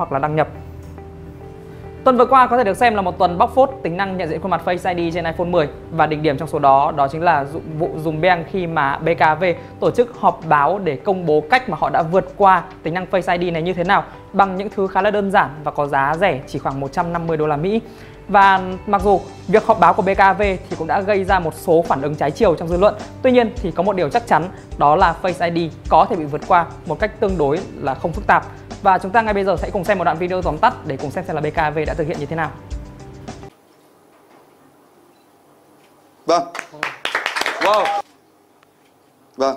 hoặc là đăng nhập. Tuần vừa qua có thể được xem là một tuần bóc phốt tính năng nhận diện khuôn mặt Face ID trên iPhone 10 và đỉnh điểm trong số đó chính là vụ dùm beng khi mà BKAV tổ chức họp báo để công bố cách mà họ đã vượt qua tính năng Face ID này như thế nào bằng những thứ khá là đơn giản và có giá rẻ chỉ khoảng 150 đô la Mỹ. Và mặc dù việc họp báo của BKAV thì cũng đã gây ra một số phản ứng trái chiều trong dư luận, tuy nhiên thì có một điều chắc chắn, đó là Face ID có thể bị vượt qua một cách tương đối là không phức tạp. Và chúng ta ngay bây giờ sẽ cùng xem một đoạn video tóm tắt để cùng xem là BKAV đã thực hiện như thế nào. Vâng. Wow. Vâng,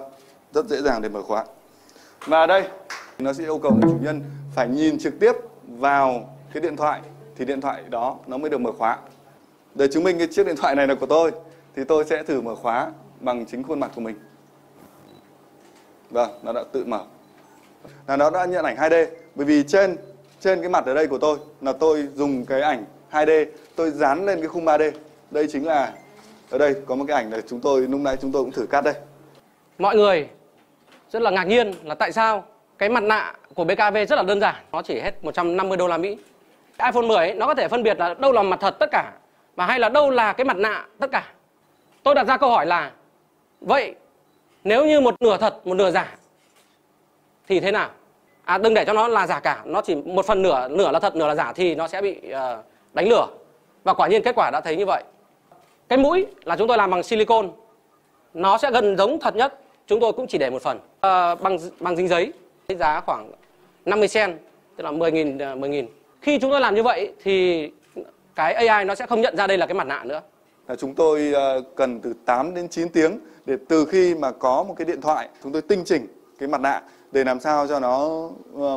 rất dễ dàng để mở khóa. Và đây, nó sẽ yêu cầu chủ nhân phải nhìn trực tiếp vào cái điện thoại thì điện thoại đó nó mới được mở khóa. Để chứng minh cái chiếc điện thoại này là của tôi thì tôi sẽ thử mở khóa bằng chính khuôn mặt của mình. Vâng, nó đã tự mở. Là nó đã nhận ảnh 2D, bởi vì trên cái mặt ở đây của tôi là tôi dùng cái ảnh 2D, tôi dán lên cái khung 3D. Đây chính là ở đây có một cái ảnh là lúc nãy chúng tôi cũng thử cắt đây. Mọi người rất là ngạc nhiên là tại sao cái mặt nạ của BKAV rất là đơn giản, nó chỉ hết 150 đô la Mỹ. iPhone 10 ấy, nó có thể phân biệt là đâu là mặt thật tất cả và hay là đâu là cái mặt nạ tất cả. Tôi đặt ra câu hỏi là vậy nếu như một nửa thật, một nửa giả thì thế nào? À, đừng để cho nó là giả cả, nó chỉ một phần nửa là thật, nửa là giả thì nó sẽ bị đánh lửa. Và quả nhiên kết quả đã thấy như vậy. Cái mũi là chúng tôi làm bằng silicon, nó sẽ gần giống thật nhất. Chúng tôi cũng chỉ để một phần bằng dính giấy, giá khoảng 50 cent, tức là 10.000. Khi chúng tôi làm như vậy thì cái AI nó sẽ không nhận ra đây là cái mặt nạ nữa. Chúng tôi cần từ 8 đến 9 tiếng để từ khi mà có một cái điện thoại, chúng tôi tinh chỉnh cái mặt nạ để làm sao cho nó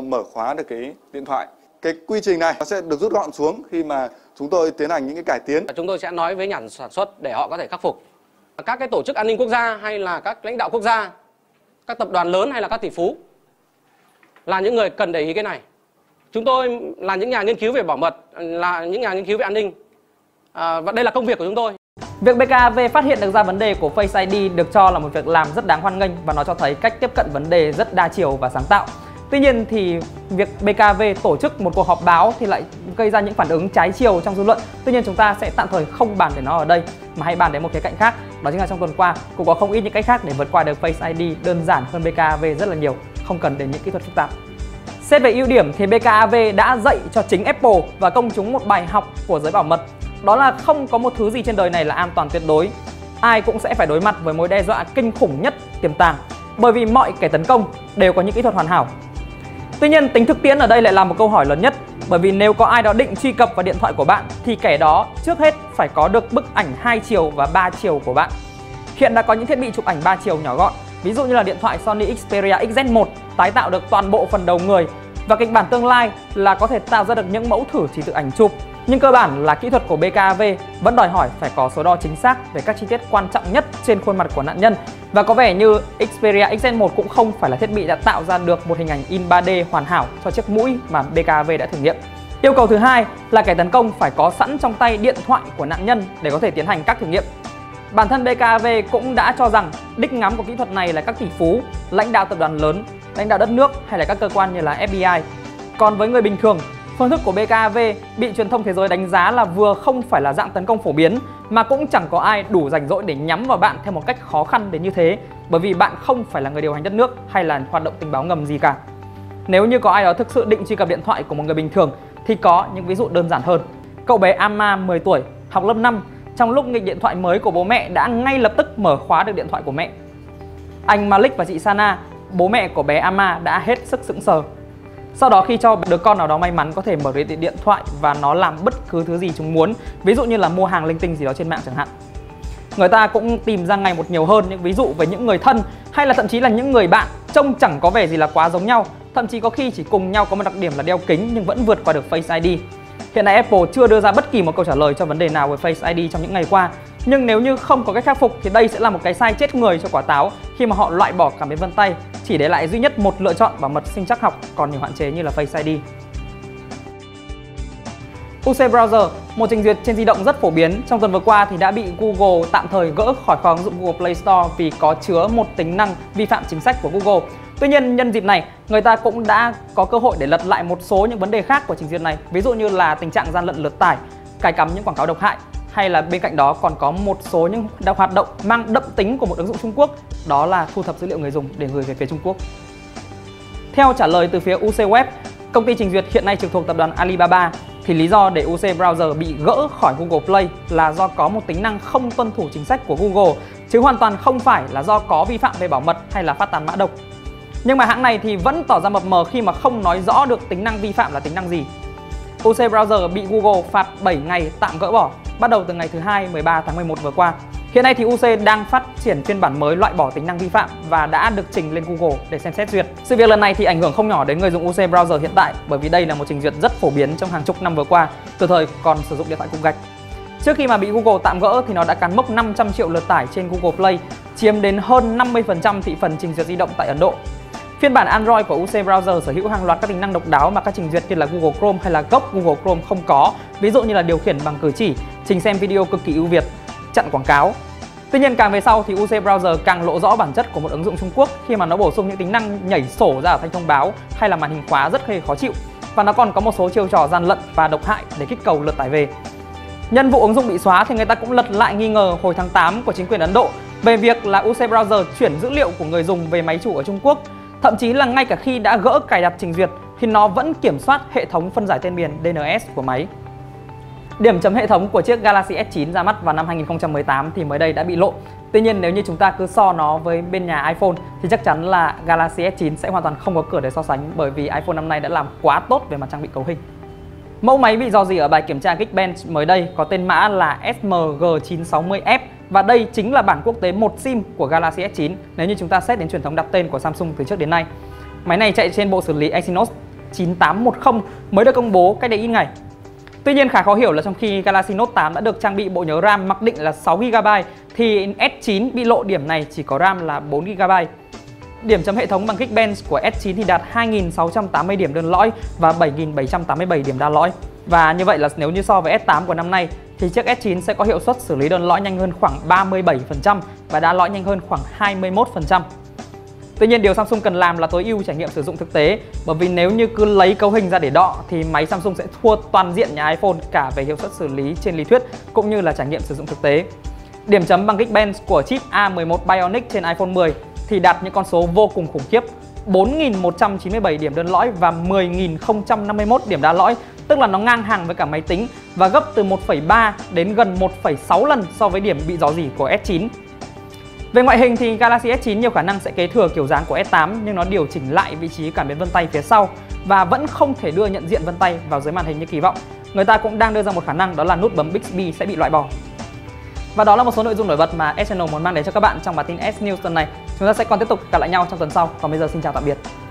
mở khóa được cái điện thoại. Cái quy trình này nó sẽ được rút gọn xuống khi mà chúng tôi tiến hành những cái cải tiến. Chúng tôi sẽ nói với nhà sản xuất để họ có thể khắc phục. Các cái tổ chức an ninh quốc gia hay là các lãnh đạo quốc gia, các tập đoàn lớn hay là các tỷ phú là những người cần để ý cái này. Chúng tôi là những nhà nghiên cứu về bảo mật, là những nhà nghiên cứu về an ninh. Và đây là công việc của chúng tôi. Việc BKAV phát hiện được ra vấn đề của Face ID được cho là một việc làm rất đáng hoan nghênh và nó cho thấy cách tiếp cận vấn đề rất đa chiều và sáng tạo. Tuy nhiên thì việc BKAV tổ chức một cuộc họp báo thì lại gây ra những phản ứng trái chiều trong dư luận. Tuy nhiên chúng ta sẽ tạm thời không bàn về nó ở đây mà hãy bàn đến một cái cạnh khác. Đó chính là trong tuần qua cũng có không ít những cách khác để vượt qua được Face ID đơn giản hơn BKAV rất là nhiều, không cần đến những kỹ thuật phức tạp. Xét về ưu điểm thì BKAV đã dạy cho chính Apple và công chúng một bài học của giới bảo mật. Đó là không có một thứ gì trên đời này là an toàn tuyệt đối. Ai cũng sẽ phải đối mặt với mối đe dọa kinh khủng nhất tiềm tàng, bởi vì mọi kẻ tấn công đều có những kỹ thuật hoàn hảo. Tuy nhiên tính thực tiễn ở đây lại là một câu hỏi lớn nhất, bởi vì nếu có ai đó định truy cập vào điện thoại của bạn thì kẻ đó trước hết phải có được bức ảnh 2 chiều và 3 chiều của bạn. Hiện đã có những thiết bị chụp ảnh 3 chiều nhỏ gọn, ví dụ như là điện thoại Sony Xperia XZ1 tái tạo được toàn bộ phần đầu người, và kịch bản tương lai là có thể tạo ra được những mẫu thử chỉ từ ảnh chụp. Nhưng cơ bản là kỹ thuật của BKAV vẫn đòi hỏi phải có số đo chính xác về các chi tiết quan trọng nhất trên khuôn mặt của nạn nhân. Và có vẻ như Xperia XZ1 cũng không phải là thiết bị đã tạo ra được một hình ảnh in 3D hoàn hảo cho chiếc mũi mà BKAV đã thử nghiệm. Yêu cầu thứ hai là kẻ tấn công phải có sẵn trong tay điện thoại của nạn nhân để có thể tiến hành các thử nghiệm. Bản thân BKAV cũng đã cho rằng đích ngắm của kỹ thuật này là các tỷ phú, lãnh đạo tập đoàn lớn, lãnh đạo đất nước hay là các cơ quan như là FBI. Còn với người bình thường, phương thức của BKAV bị truyền thông thế giới đánh giá là vừa không phải là dạng tấn công phổ biến, mà cũng chẳng có ai đủ rảnh rỗi để nhắm vào bạn theo một cách khó khăn đến như thế, bởi vì bạn không phải là người điều hành đất nước hay là hoạt động tình báo ngầm gì cả. Nếu như có ai đó thực sự định truy cập điện thoại của một người bình thường thì có những ví dụ đơn giản hơn. Cậu bé Amma 10 tuổi, học lớp 5, trong lúc nghịch điện thoại mới của bố mẹ đã ngay lập tức mở khóa được điện thoại của mẹ. Anh Malik và chị Sana, bố mẹ của bé Amma, đã hết sức sững sờ. Sau đó khi cho đứa con nào đó may mắn có thể mở điện thoại và nó làm bất cứ thứ gì chúng muốn, ví dụ như là mua hàng linh tinh gì đó trên mạng chẳng hạn. Người ta cũng tìm ra ngày một nhiều hơn những ví dụ về những người thân hay là thậm chí là những người bạn trông chẳng có vẻ gì là quá giống nhau, thậm chí có khi chỉ cùng nhau có một đặc điểm là đeo kính nhưng vẫn vượt qua được Face ID. Hiện nay Apple chưa đưa ra bất kỳ một câu trả lời cho vấn đề nào về Face ID trong những ngày qua, nhưng nếu như không có cách khắc phục thì đây sẽ là một cái sai chết người cho quả táo khi mà họ loại bỏ cảm biến vân tay, chỉ để lại duy nhất một lựa chọn bảo mật sinh trắc học còn nhiều hạn chế như là Face ID. UC Browser, một trình duyệt trên di động rất phổ biến, trong tuần vừa qua thì đã bị Google tạm thời gỡ khỏi khóa ứng dụng Google Play Store vì có chứa một tính năng vi phạm chính sách của Google. Tuy nhiên nhân dịp này, người ta cũng đã có cơ hội để lật lại một số những vấn đề khác của trình duyệt này, ví dụ như là tình trạng gian lận lượt tải, cài cắm những quảng cáo độc hại, hay là bên cạnh đó còn có một số những hoạt động mang đậm tính của một ứng dụng Trung Quốc, đó là thu thập dữ liệu người dùng để gửi về phía Trung Quốc. Theo trả lời từ phía UC Web, công ty trình duyệt hiện nay trực thuộc tập đoàn Alibaba, thì lý do để UC Browser bị gỡ khỏi Google Play là do có một tính năng không tuân thủ chính sách của Google, chứ hoàn toàn không phải là do có vi phạm về bảo mật hay là phát tán mã độc. Nhưng mà hãng này thì vẫn tỏ ra mập mờ khi mà không nói rõ được tính năng vi phạm là tính năng gì. UC Browser bị Google phạt 7 ngày tạm gỡ bỏ, bắt đầu từ ngày thứ Hai 13 tháng 11 vừa qua. Hiện nay thì UC đang phát triển phiên bản mới loại bỏ tính năng vi phạm và đã được trình lên Google để xem xét duyệt. Sự việc lần này thì ảnh hưởng không nhỏ đến người dùng UC Browser hiện tại, bởi vì đây là một trình duyệt rất phổ biến trong hàng chục năm vừa qua, từ thời còn sử dụng điện thoại cục gạch. Trước khi mà bị Google tạm gỡ thì nó đã cán mốc 500 triệu lượt tải trên Google Play, chiếm đến hơn 50% thị phần trình duyệt di động tại Ấn Độ. Phiên bản Android của UC Browser sở hữu hàng loạt các tính năng độc đáo mà các trình duyệt như là Google Chrome hay là gốc Google Chrome không có, ví dụ như là điều khiển bằng cử chỉ, trình xem video cực kỳ ưu việt, chặn quảng cáo. Tuy nhiên càng về sau thì UC Browser càng lộ rõ bản chất của một ứng dụng Trung Quốc khi mà nó bổ sung những tính năng nhảy sổ ra ở thanh thông báo hay là màn hình khóa rất khó chịu, và nó còn có một số chiêu trò gian lận và độc hại để kích cầu lượt tải về. Nhân vụ ứng dụng bị xóa thì người ta cũng lật lại nghi ngờ hồi tháng 8 của chính quyền Ấn Độ về việc là UC Browser chuyển dữ liệu của người dùng về máy chủ ở Trung Quốc. Thậm chí là ngay cả khi đã gỡ cài đặt trình duyệt thì nó vẫn kiểm soát hệ thống phân giải tên miền DNS của máy. Điểm chấm hệ thống của chiếc Galaxy S9 ra mắt vào năm 2018 thì mới đây đã bị lộ. Tuy nhiên nếu như chúng ta cứ so nó với bên nhà iPhone thì chắc chắn là Galaxy S9 sẽ hoàn toàn không có cửa để so sánh, bởi vì iPhone năm nay đã làm quá tốt về mặt trang bị cấu hình. Mẫu máy bị rò rỉ ở bài kiểm tra Geekbench mới đây có tên mã là SMG960F, và đây chính là bản quốc tế một SIM của Galaxy S9 nếu như chúng ta xét đến truyền thống đặt tên của Samsung từ trước đến nay. Máy này chạy trên bộ xử lý Exynos 9810 mới được công bố cách đây ít ngày. Tuy nhiên khá khó hiểu là trong khi Galaxy Note 8 đã được trang bị bộ nhớ RAM mặc định là 6GB thì S9 bị lộ điểm này chỉ có RAM là 4GB. Điểm chấm hệ thống bằng Geekbench của S9 thì đạt 2.680 điểm đơn lõi và 7.787 điểm đa lõi. Và như vậy là nếu như so với S8 của năm nay thì chiếc S9 sẽ có hiệu suất xử lý đơn lõi nhanh hơn khoảng 37% và đa lõi nhanh hơn khoảng 21%. Tuy nhiên điều Samsung cần làm là tối ưu trải nghiệm sử dụng thực tế, bởi vì nếu như cứ lấy cấu hình ra để đọ thì máy Samsung sẽ thua toàn diện nhà iPhone cả về hiệu suất xử lý trên lý thuyết cũng như là trải nghiệm sử dụng thực tế. Điểm chấm bằng Geekbench của chip A11 Bionic trên iPhone 10 thì đạt những con số vô cùng khủng khiếp: 4.197 điểm đơn lõi và 10.051 điểm đa lõi, tức là nó ngang hàng với cả máy tính và gấp từ 1,3 đến gần 1,6 lần so với điểm bị rò rỉ của S9. Về ngoại hình thì Galaxy S9 nhiều khả năng sẽ kế thừa kiểu dáng của S8, nhưng nó điều chỉnh lại vị trí cảm biến vân tay phía sau và vẫn không thể đưa nhận diện vân tay vào dưới màn hình như kỳ vọng. Người ta cũng đang đưa ra một khả năng, đó là nút bấm Bixby sẽ bị loại bỏ. Và đó là một số nội dung nổi bật mà S-Channel muốn mang đến cho các bạn trong bản tin S News tuần này. Chúng ta sẽ còn tiếp tục gặp lại nhau trong tuần sau. Còn bây giờ xin chào tạm biệt.